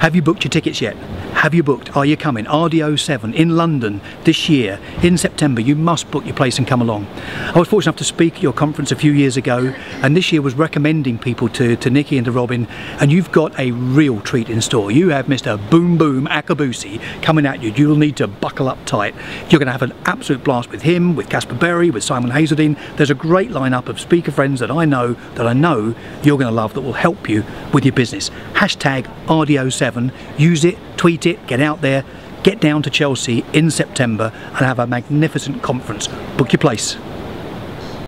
Have you booked your tickets yet? Have you booked? Are you coming? RDO7 in London this year, in September. You must book your place and come along. I was fortunate enough to speak at your conference a few years ago, and this year was recommending people to Nikki and to Robin, and you've got a real treat in store. You have Mr. Boom Boom Akabusi coming at you. You'll need to buckle up tight. You're going to have an absolute blast with him, with Caspar Berry, with Simon Hazeldine. There's a great lineup of speaker friends that I know you're going to love, that will help you with your business. Hashtag RDO7. Use it, tweet it, get out there, get down to Chelsea in September and have a magnificent conference. Book your place.